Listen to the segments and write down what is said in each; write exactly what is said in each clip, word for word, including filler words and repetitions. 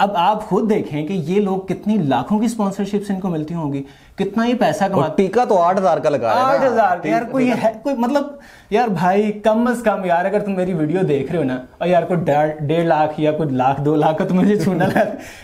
अब आप खुद देखें कि ये लोग कितनी लाखों की स्पॉन्सरशिप्स इनको मिलती होंगी, कितना ये पैसा कमाते। टीका तो आठ हजार का लगा, आठ हजार यार कोई है, कोई मतलब यार भाई कम अज कम यार अगर तुम मेरी वीडियो देख रहे हो ना और यार कोई डेढ़ लाख या कोई लाख दो लाख का तो मुझे छूना लगा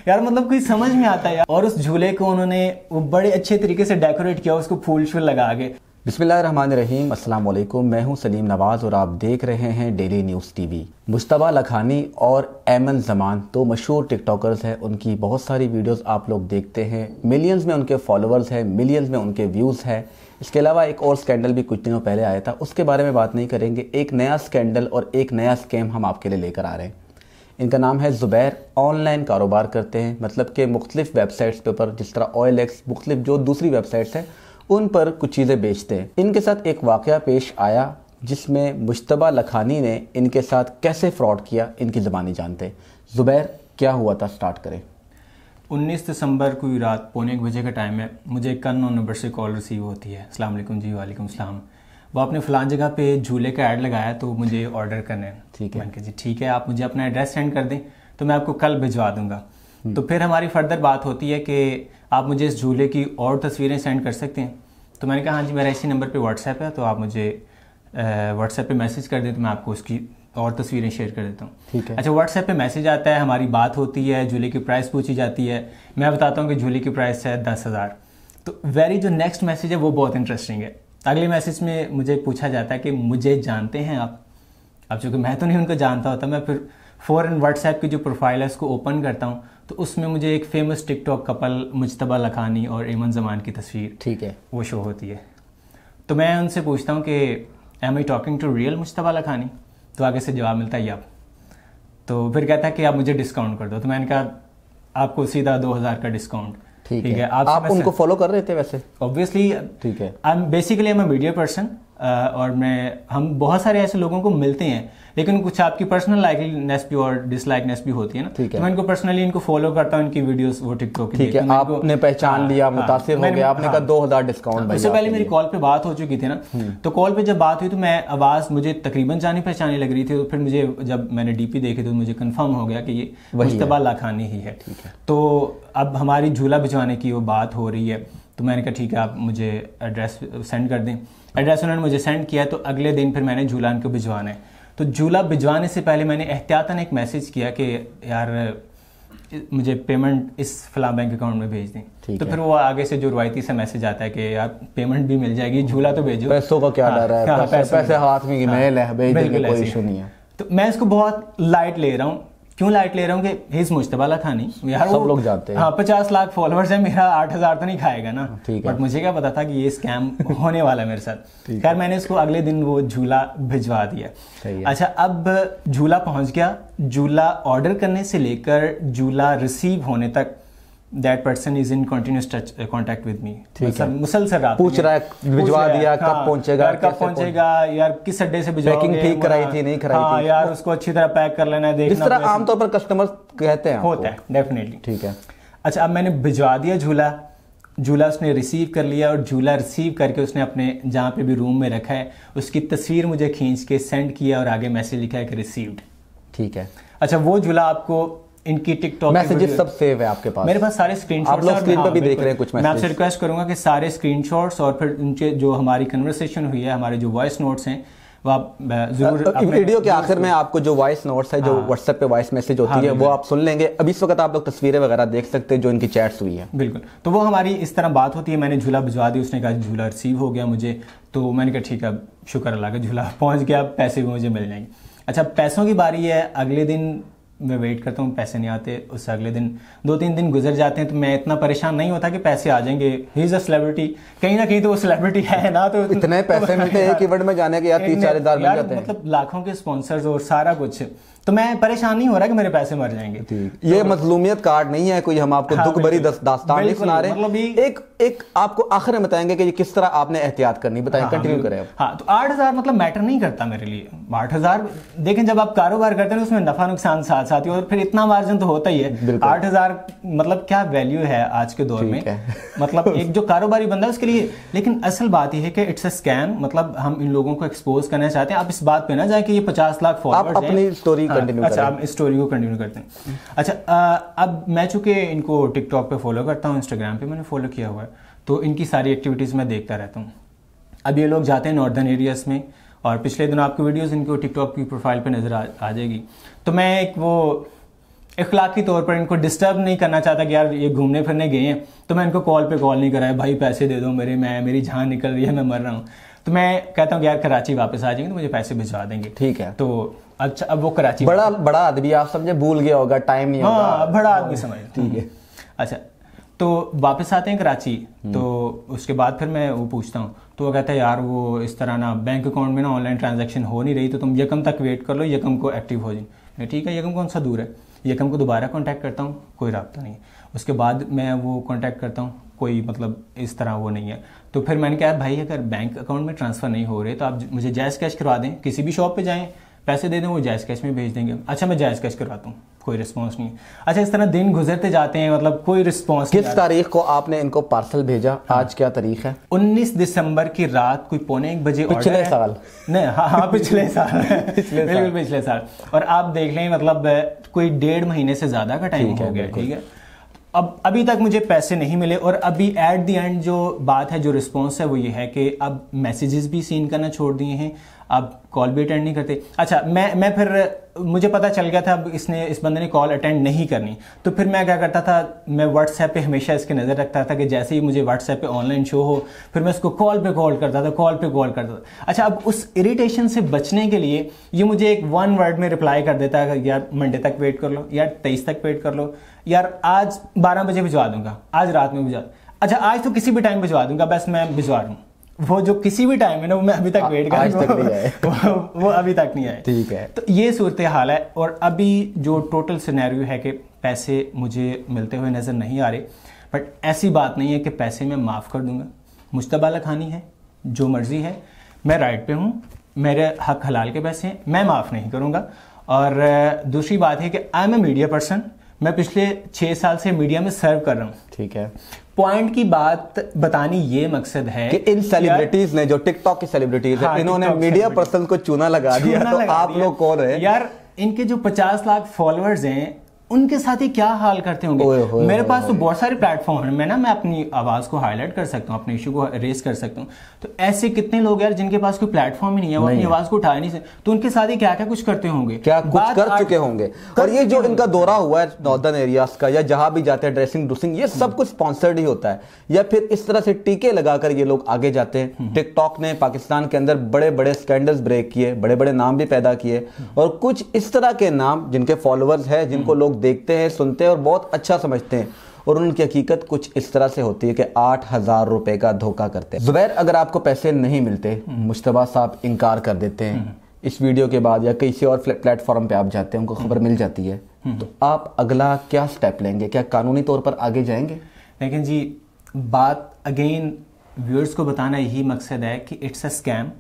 यार, मतलब कोई समझ में आता है। और उस झूले को उन्होंने वो बड़े अच्छे तरीके से डेकोरेट किया, उसको फूल शूल लगा के। बिस्मिल्लाहिर्रहमानिर्रहीम, अस्सलाम वालेकुम, मैं हूं सलीम नवाज़ और आप देख रहे हैं daily news TV. Mujtaba Lakhani और अमन जमान तो मशहूर टिकटॉकर्स हैं, उनकी बहुत सारी वीडियोस आप लोग देखते हैं, मिलियंस में उनके फॉलोअर्स हैं, मिलियंस में उनके व्यूज़ हैं। इसके अलावा एक और स्कैंडल भी कुछ दिनों पहले आया था, उसके बारे में बात नहीं करेंगे। एक नया स्कैंडल और एक नया स्कैम हम आपके लिए लेकर आ रहे हैं। इनका नाम है ज़ुबैर। ऑनलाइन कारोबार करते हैं, मतलब कि मुख्तलिफ वेबसाइट्स के ऊपर, जिस तरह ऑयल एक्स, मुख्तलिफ जो दूसरी वेबसाइट्स हैं उन पर कुछ चीज़ें बेचते हैं। इनके साथ एक वाकया पेश आया जिसमें मुज्तबा लखानी ने इनके साथ कैसे फ्रॉड किया, इनकी ज़बानी जानते हैं। ज़ुबैर, क्या हुआ था, स्टार्ट करें। उन्नीस दिसंबर को रात पौने एक बजे का टाइम है, मुझे एक अननोन नंबर से कॉल रिसीव होती है। अस्सलाम वालेकुम जी। वालेकुम सलाम। वो आपने फ़लान जगह पे झूले का ऐड लगाया तो मुझे ऑर्डर करना है। ठीक है जी, ठीक है, आप मुझे अपना एड्रेस सेंड कर दें तो मैं आपको कल भिजवा दूँगा। तो फिर हमारी फर्दर बात होती है कि आप मुझे इस झूले की और तस्वीरें सेंड कर सकते हैं। तो मैंने कहा हाँ जी, मेरा इसी नंबर पे व्हाट्सएप है, तो आप मुझे व्हाट्सएप पे मैसेज कर दें तो मैं आपको उसकी और तस्वीरें शेयर कर देता हूँ। ठीक है। अच्छा, व्हाट्सएप पे मैसेज आता है, हमारी बात होती है, झूले की प्राइस पूछी जाती है, मैं बताता हूँ कि झूले की प्राइस है दस हज़ार। तो वेरी जो नेक्स्ट मैसेज है वो बहुत इंटरेस्टिंग है। अगले मैसेज में मुझे पूछा जाता है कि मुझे जानते हैं आप? अब चूँकि मैं तो नहीं उनको जानता होता, मैं फिर फ़ौरन व्हाट्सएप की जो प्रोफाइल है उसको ओपन करता हूँ तो उसमें मुझे एक famous TikTok couple Mujtaba Lakhani और अमन जमान की तस्वीर, ठीक है, वो शो होती है। तो मैं उनसे पूछता हूँ कि am I talking to real Mujtaba Lakhani? तो आगे से जवाब मिलता है आप। तो फिर कहता है कि आप मुझे डिस्काउंट कर दो। तो मैंने कहा आपको सीधा दो हज़ार का डिस्काउंट। ठीक है, है। आप, आप उनको फॉलो कर रहे थे वैसे? ऑब्वियसली, ठीक है। I am basically am a media person और मैं हम बहुत सारे ऐसे लोगों को मिलते हैं, लेकिन कुछ आपकी पर्सनल लाइकनेस भी और डिसलाइकनेस भी होती है ना। ठीक है। तो मैं इनको पर्सनली इनको फॉलो करता हूँ, इनकी वीडियोस वो टिकटॉक की। ठीक है, आपने पहचान लिया, मुतासिर हो गया, आपने कहा दो हज़ार डिस्काउंट। उससे पहले मेरी कॉल पे बात हो चुकी थी ना, तो कॉल पे जब बात हुई तो मैं आवाज़ मुझे तकरीबन जानी पहचानी लग रही थी। तो फिर मुझे जब मैंने डी पी देखी तो मुझे कन्फर्म हो गया कि ये मुज्तबा लखानी ही है। तो अब हमारी झूला भिजवाने की वो बात हो रही है, तो मैंने कहा ठीक है, आप मुझे एड्रेस सेंड कर दें। एड्रेस उन्होंने मुझे सेंड किया। तो अगले दिन फिर मैंने झूला इनको भिजवाना है, तो झूला भिजवाने से पहले मैंने एहतियातन एक मैसेज किया कि यार मुझे पेमेंट इस फला बैंक अकाउंट में भेज दें। तो फिर वो आगे से जो रवायती से मैसेज आता है कि यार पेमेंट भी मिल जाएगी, झूला तो भेजो, पैसों का क्या डर है, पैसे हाथ में ईमेल है, भेज देंगे, कोई इशू नहीं है। तो मैं इसको बहुत लाइट ले रहा हूँ। क्यों लाइट ले रहा हूँ कि हिज मुज्तबा लखानी यार, सब लोग जानते हैं। हाँ, पचास लाख फॉलोअर्स है, मेरा आठ हज़ार तो नहीं खाएगा ना। ठीक है। बट मुझे क्या पता था कि ये स्कैम होने वाला है मेरे साथ। खैर, मैंने इसको अगले दिन वो झूला भिजवा दिया। अच्छा, अब झूला पहुँच गया। झूला ऑर्डर करने से लेकर झूला रिसीव होने तक That person is in continuous touch, uh, contact with me. मुसलसल रहा, पूछ रहा है, भिजवा दिया, हाँ, कब पहुंचेगा, कब पहुंचेगा, यार किस अड्डे से भिजवाओगे, पैकिंग ठीक कराई थी नहीं कराई हाँ, थी यार उसको अच्छी तरह पैक कर लेना है, देखना। इस तरह आमतौर पर कस्टमर कहते हैं, होता है डेफिनेटली। ठीक है। अच्छा, अब मैंने भिजवा दिया झूला। झूला उसने रिसीव कर लिया और झूला रिसीव करके उसने अपने जहाँ पे भी रूम में रखा है उसकी तस्वीर मुझे खींच के सेंड किया और आगे मैसेज लिखा है कि रिसीव्ड। ठीक है। अच्छा, वो झूला आपको इनकी टिकटॉक मैसेजेस सब सेव है आपके पास? मेरे पास सारे स्क्रीनशॉट्स, आप लोग स्क्रीन पे भी देख रहे हैं कुछ मैसेजेस। मैं आपसे रिक्वेस्ट करूंगा कि सारे स्क्रीनशॉट्स और फिर उनके जो हमारी कन्वर्सेशन हुई है, हमारे जो वॉइस नोट्स हैं, वो आप जरूर वीडियो के आखिर में आपको जो वॉइस नोट्स है, जो व्हाट्सएप पे वॉइस मैसेज होती है, वो आप सुन लेंगे। अभी इस वक्त आप लोग तस्वीरें वगैरह देख सकते हैं जो इनकी चैट्स हुई है। बिल्कुल। तो वो हमारी इस तरह बात होती है। मैंने झूला भिजवा दी, उसने कहा झूला रिसीव हो गया मुझे, तो मैंने कहा ठीक है, शुक्र अल्लाह का, झूला पहुँच गया, पैसे भी मुझे मिल जाएंगे। अच्छा, पैसों की बारी है। अगले दिन मैं वेट करता हूँ, पैसे नहीं आते। उससे अगले दिन दो तीन दिन गुजर जाते हैं, तो मैं इतना परेशान नहीं होता कि पैसे आ जाएंगे। ही इज़ अ सेलिब्रिटी, कहीं ना कहीं तो वो सेलिब्रिटी है ना, तो इतने पैसे तो मिलते हैं एक इवेंट में जाने के यार तीस चालीस हजार मिल जाते हैं, मतलब लाखों के स्पॉन्सर्स और सारा कुछ। तो मैं परेशान नहीं हो रहा कि मेरे पैसे मर जाएंगे। तो ये मजलूमियत कार्ड नहीं है कोई, हम आपको दुख भरी दास्तान नहीं सुना रहे, एक एक आपको आखिर में बताएंगे कि ये किस तरह आपने एहतियात करनी। बताएं, कंटिन्यू करें आप। हाँ, तो आठ हज़ार मतलब मैटर नहीं करता मेरे लिए। आठ हज़ार देखें, जब आप कारोबार करते हैं उसमें नफा नुकसान साथ साथ ही, और फिर इतना मार्जिन तो होता ही है। आठ हज़ार मतलब क्या वैल्यू है आज के दौर में, मतलब एक जो कारोबारी बंदा है उसके लिए। लेकिन असल बात यह है कि इट्स अ स्कैम, मतलब हम इन लोगों को एक्सपोज करना चाहते हैं। आप इस बात पर ना जाए कि ये पचास लाख फॉलोअर्स, अपनी स्टोरी कंटिन्यू हाँ, अच्छा आप इस स्टोरी को कंटिन्यू करते हैं। अच्छा आ, अब मैं चूँकि इनको टिकटॉक पे फॉलो करता हूँ, इंस्टाग्राम पे मैंने फॉलो किया हुआ है, तो इनकी सारी एक्टिविटीज़ मैं देखता रहता हूँ। अब ये लोग जाते हैं नॉर्दर्न एरियाज़ में, और पिछले दिनों आपकी वीडियोज़ इनको टिकटॉक की प्रोफाइल पर नज़र आ, आ जाएगी। तो मैं एक वो इखलाकी तौर पर इनको डिस्टर्ब नहीं करना चाहता कि यार ये घूमने फिरने गए हैं, तो मैं इनको कॉल पे कॉल नहीं कराया, भाई पैसे दे दो मेरे, मैं मेरी जान निकल रही है, मैं मर रहा हूँ। तो मैं कहता हूँ यार कराची वापस आ जाएंगे तो मुझे पैसे भिजवा देंगे, ठीक है। तो अच्छा अब वो कराची बड़ा बड़ा आदमी आप समझे, भूल गया होगा, टाइम नहीं होगा। हाँ बड़ा आदमी समझ, ठीक है। अच्छा तो वापस आते हैं कराची, तो उसके बाद फिर मैं वो पूछता हूँ, तो वो कहता है यार वो इस तरह ना बैंक अकाउंट में ना ऑनलाइन ट्रांजेक्शन हो नहीं रही, तो तुम यकम तक वेट कर लो, यकम को एक्टिव हो जाए। ठीक है, यकम कौन सा दूर है, यकम को दोबारा कांटेक्ट करता हूँ, कोई राब्ता नहीं। उसके बाद मैं वो कांटेक्ट करता हूँ, कोई मतलब इस तरह वो नहीं है। तो फिर मैंने कहा भाई अगर बैंक अकाउंट में ट्रांसफ़र नहीं हो रहे तो आप मुझे जैज़ कैश करवा दें, किसी भी शॉप पे जाएं, पैसे दे दें, वो जैज़ कैश में भेज देंगे। अच्छा मैं जैज़ कैश करवाता हूँ, कोई रिस्पॉन्स नहीं। अच्छा इस तरह दिन गुजरते जाते हैं, मतलब कोई रिस्पॉन्स। किस तारीख को आपने इनको पार्सल भेजा? हाँ। आज क्या तारीख है? उन्नीस दिसंबर की रात कोई पौने एक बजे पिछले साल नहीं हाँ हाँ पिछले साल बिल्कुल पिछले साल। और आप देख लें मतलब कोई डेढ़ महीने से ज़्यादा का टाइम हो गया, ठीक है। अब अभी तक मुझे पैसे नहीं मिले, और अभी एट दी एंड जो बात है, जो रिस्पॉन्स है वो ये है कि अब मैसेजेस भी सीन करना छोड़ दिए हैं, अब कॉल भी अटेंड नहीं करते। अच्छा मैं मैं फिर मुझे पता चल गया था अब इसने इस बंदे ने कॉल अटेंड नहीं करनी, तो फिर मैं क्या करता था, मैं WhatsApp पे हमेशा इसके नज़र रखता था कि जैसे ही मुझे WhatsApp पे ऑनलाइन शो हो फिर मैं उसको कॉल पे कॉल करता था, कॉल पे कॉल करता था। अच्छा अब उस इरिटेशन से बचने के लिए ये मुझे एक वन वर्ड में रिप्लाई कर देता है कि यार मंडे तक वेट कर लो, यार तेईस तक वेट कर लो, यार आज बारह बजे भिजवा दूंगा, आज रात में भिजवा, अच्छा आज तो किसी भी टाइम भिजवा दूंगा, बस मैं भिजवा दूँ। वो जो किसी भी टाइम है ना वो मैं अभी तक वेट कर रहा हूँ, वो अभी तक नहीं आया, ठीक है। तो ये सूरत हाल है, और अभी जो टोटल सिनेरियो है कि पैसे मुझे मिलते हुए नज़र नहीं आ रहे, बट ऐसी बात नहीं है कि पैसे मैं माफ़ कर दूंगा। मुज्तबा लखानी है, जो मर्ज़ी है, मैं राइट पे हूँ, मेरे हक हलाल के पैसे हैं, मैं माफ़ नहीं करूँगा। और दूसरी बात है कि I am a media person, मैं पिछले छः साल से मीडिया में सर्व कर रहा हूँ, ठीक है। पॉइंट की बात बतानी ये मकसद है कि इन सेलिब्रिटीज ने, जो टिकटॉक की सेलिब्रिटीज हाँ, है, इन्होंने मीडिया पर्सन को चूना लगा दिया, तो लगा आप लोग कौन है यार? इनके जो पचास लाख फॉलोअर्स हैं उनके साथ ही क्या हाल करते होंगे। ओए, ओए, मेरे ओए, पास ओए, तो बहुत सारे प्लेटफॉर्म हैं, मैं ना मैं अपनी आवाज़ को हाईलाइट कर सकता हूँ, अपने इशू को रेस कर सकता हूँ। तो ऐसे कितने लोग यार जिनके पास कोई प्लेटफॉर्म ही नहीं है, वो अपनी आवाज़ को उठा नहीं सकते, तो उनके साथ ही क्या क्या कुछ करते होंगे, क्या कुछ कर चुके होंगे। और ये जो इनका दौरा हुआ है नॉर्दर्न एरियाज का, या जहाँ भी जाते हैं ड्रेसिंग ड्रूसिंग, ये सब कुछ स्पॉन्सर्ड ही होता है, या फिर इस तरह से टीके लगाकर ये लोग आगे जाते हैं। टिकटॉक ने पाकिस्तान के अंदर बड़े बड़े स्कैंडल्स ब्रेक किए, बड़े बड़े नाम भी पैदा किए, और कुछ इस तरह के नाम जिनके फॉलोअर्स हैं, जिनको लोग देखते हैं, सुनते हैं और बहुत अच्छा समझते हैं, और उनकी हकीकत कुछ इस तरह से होती है कि आठ हजार रुपए का धोखा करते हैं। ज़ुबैर, अगर आपको पैसे नहीं मिलते, मुज्तबा साहब इनकार कर देते हैं, इस वीडियो के बाद या किसी और प्लेटफॉर्म पे आप जाते हैं, उनको खबर मिल जाती है, तो आप अगला क्या स्टेप लेंगे? क्या कानूनी तौर पर आगे जाएंगे? लेकिन जी बात अगेन व्यूअर्स को बताना यही मकसद है कि इट्स अ स्कैम,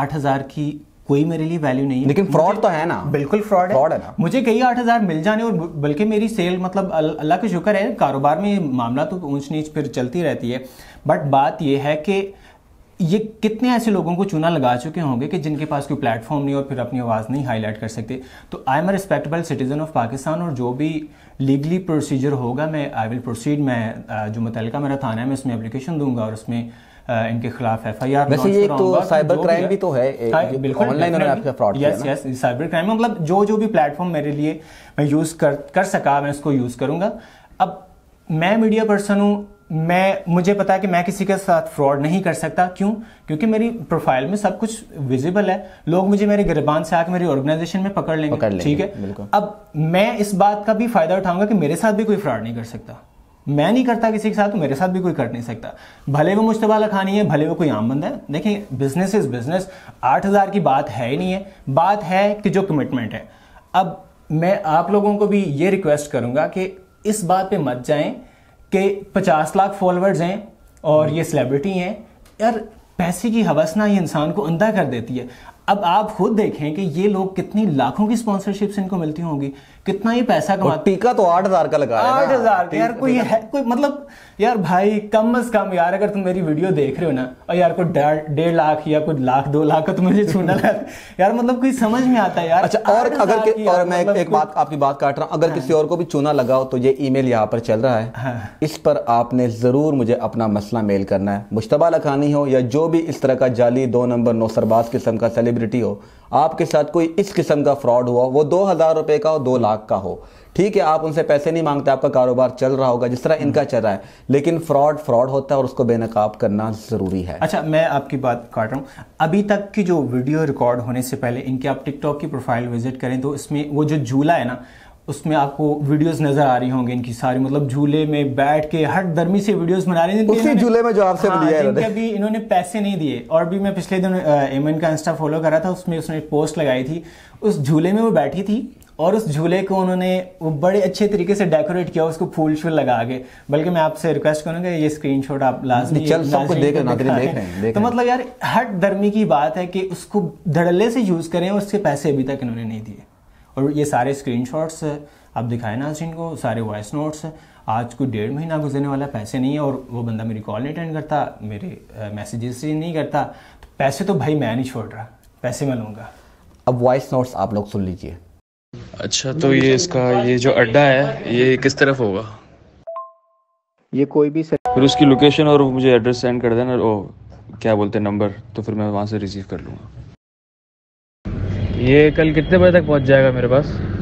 आठ हजार की कोई मेरे लिए वैल्यू नहीं है, लेकिन फ्रॉड तो है ना, बिल्कुल फ्रॉड है, है ना। मुझे कई आठ हज़ार मिल जाने, और बल्कि मेरी सेल मतलब अल्लाह का शुक्र है, कारोबार में मामला तो ऊंच नीच फिर चलती रहती है, बट बात यह है कि ये कितने ऐसे लोगों को चूना लगा चुके होंगे कि जिनके पास कोई प्लेटफॉर्म नहीं और फिर अपनी आवाज़ नहीं हाईलाइट कर सकते। तो I am a respectable citizen of Pakistan, और जो भी लीगली प्रोसीजर होगा मैं आई विल प्रोसीड, मैं जो मुतलका मेरा थाना है मैं उसमें एप्लीकेशन दूंगा और उसमें आ, इनके खिलाफ एफ आई आर। वैसे ये तो साइबर क्राइम भी तो है, बिल्कुल ऑनलाइन आपका फ्रॉड है ना, यस यस साइबर क्राइम, मतलब जो जो भी प्लेटफॉर्म मेरे लिए मैं यूज़ कर कर सका मैं उसको यूज़ करूँगा। अब मैं मीडिया पर्सन हूँ, मैं मुझे पता है कि मैं किसी के साथ फ्रॉड नहीं कर सकता, क्यों? क्योंकि मेरी प्रोफाइल में सब कुछ विजिबल है, लोग मुझे मेरे गिरबान से आकर मेरी ऑर्गेनाइजेशन में पकड़ लेंगे, ठीक है। अब मैं इस बात का भी फायदा उठाऊंगा कि मेरे साथ भी कोई फ्रॉड नहीं कर सकता, मैं नहीं करता किसी के साथ तो मेरे साथ भी कोई कर नहीं सकता, भले वो मुज्तबा लखानी है, भले वो कोई आम बंदा है। देखिए बिजनेस इज बिजनेस, आठ हज़ार की बात है ही नहीं है, बात है कि जो कमिटमेंट है। अब मैं आप लोगों को भी ये रिक्वेस्ट करूँगा कि इस बात पे मत जाएं कि पचास लाख फॉलोअर्स हैं और ये सेलिब्रिटी हैं, यार पैसे की हवस ना ये इंसान को अंधा कर देती है। अब आप खुद देखें कि ये लोग कितनी लाखों की स्पॉन्सरशिप्स इनको मिलती होंगी, कितना ये पैसा कमाते। टीका तो आठ हजार का लगा, आठ हजार का यार कोई है, कोई मतलब यार भाई कम से कम यार अगर तुम मेरी वीडियो देख रहे हो ना और यार कोई डेढ़ लाख या कोई लाख दो लाख का तुम मुझे छूना यार, मतलब कोई समझ में आता है यार। अच्छा, और अगर और मैं एक बात आपकी बात काट रहा हूँ, अगर किसी और को भी चूना लगा हो तो ये ई मेल यहाँ पर चल रहा है, इस पर आपने जरूर मुझे अपना मसला मेल करना है। मुज्तबा लखानी हो या जो भी इस तरह का जाली दो नंबर नौसरबाज किस्म का सेलिब्रिटी हो, आपके साथ कोई इस किस्म का फ्रॉड हुआ, वो दो हजार रुपए का हो दो लाख का हो, ठीक है आप उनसे पैसे नहीं मांगते, आपका कारोबार चल रहा होगा जिस तरह इनका चल रहा है, लेकिन फ्रॉड फ्रॉड होता है और उसको बेनकाब करना जरूरी है। अच्छा, मैं आपकी बात काट रहा हूँ, अभी तक की जो वीडियो रिकॉर्ड होने से पहले इनकी आप टिकटॉक की प्रोफाइल विजिट करें तो इसमें वो जो झूला है ना उसमें आपको वीडियोस नजर आ रही होंगी इनकी सारी, मतलब झूले में बैठ के हर दर्मी से वीडियोस बना रहे हैं उसी झूले में जो आपसे हाँ, जिनके अभी इन्होंने पैसे नहीं दिए। और भी मैं पिछले दिन एमएन का इंस्टा फॉलो कर रहा था, उसमें उसने एक पोस्ट लगाई थी, उस झूले में वो बैठी थी और उस झूले को उन्होंने वो बड़े अच्छे तरीके से डेकोरेट किया, उसको फूल शूल लगा के, बल्कि मैं आपसे रिक्वेस्ट करूंगा ये स्क्रीनशॉट आप लाजमी चल सबको देख रहे। तो मतलब यार हर दर्मी की बात है कि उसको धड़ल्ले से यूज करें और उसके पैसे अभी तक इन्होंने नहीं दिए। और ये सारे स्क्रीनशॉट्स आप दिखाए नाज़रीन को, सारे वॉइस नोट्स, आज कोई डेढ़ महीना गुजरने वाला, पैसे नहीं है और वो बंदा मेरी कॉल नहीं अटेंड करता, मेरे मैसेजेस से नहीं करता, तो पैसे तो भाई मैं नहीं छोड़ रहा, पैसे मैं लूँगा। अब वॉइस नोट्स आप लोग सुन लीजिए। अच्छा, तो ये इसका ये जो अड्डा है ये किस तरफ होगा? ये कोई भी सर... फिर उसकी लोकेशन और मुझे एड्रेस सेंड कर देना, ओ क्या बोलते हैं नंबर, तो फिर मैं वहाँ से रिसीव कर लूँगा। ये कल कितने बजे तक पहुंच जाएगा मेरे पास?